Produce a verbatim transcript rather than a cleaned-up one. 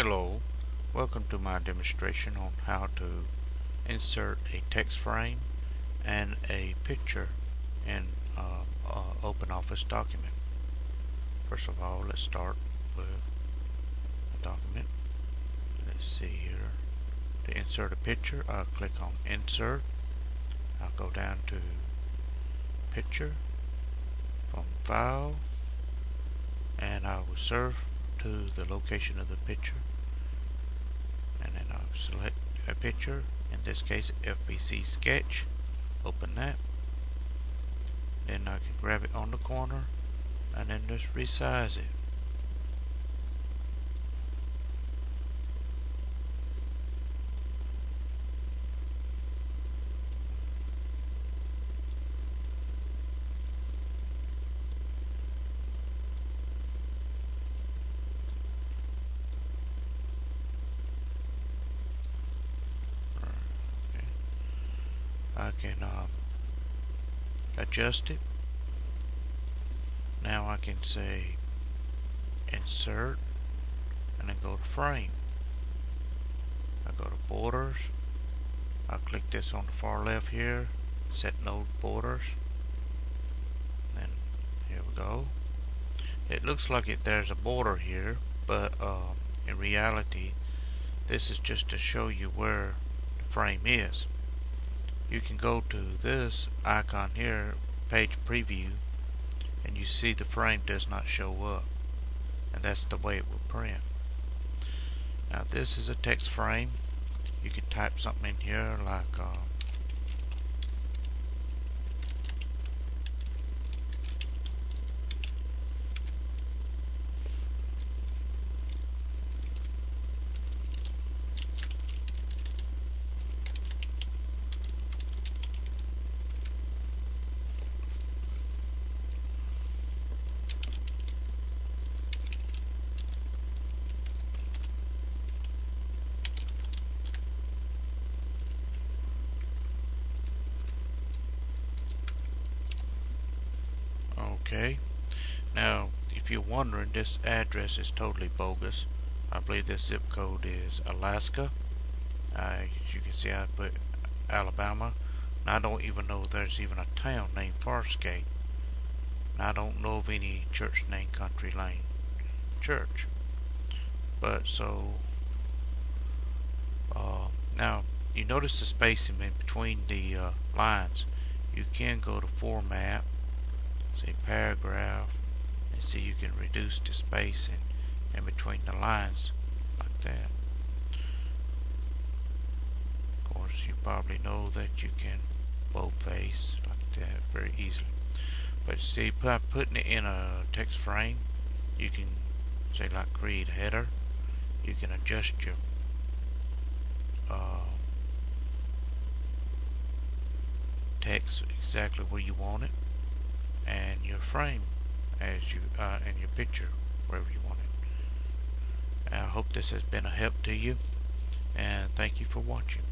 Hello, welcome to my demonstration on how to insert a text frame and a picture in uh, uh, OpenOffice document. First of all, let's start with a document. Let's see here. To insert a picture, I'll click on Insert. I'll go down to Picture, from File, and I will serve to the location of the picture, and then I'll select a picture, in this case F B C sketch, open that, then I can grab it on the corner and then just resize it. I can um, adjust it. Now I can say insert and then go to frame. I go to borders. I'll click this on the far left here, set node borders. And here we go. It looks like it there's a border here, but uh, in reality this is just to show you where the frame is. You can go to this icon here, page preview, and you see the frame does not show up, and that's the way it will print. Now this is a text frame. You can type something in here like uh, Okay, now if you're wondering, this address is totally bogus. I believe this zip code is Alaska. I, as you can see, I put Alabama, and I don't even know there's even a town named Farscape, and I don't know of any church named Country Lane Church. But so uh, now you notice the spacing in between the uh, lines. You can go to Format, say paragraph, and see you can reduce the spacing in between the lines like that. Of course, you probably know that you can boldface like that very easily. But see, by putting it in a text frame, you can say like create a header. You can adjust your uh, text exactly where you want it, and your frame as you uh, and your picture wherever you want it. I hope this has been a help to you, and thank you for watching.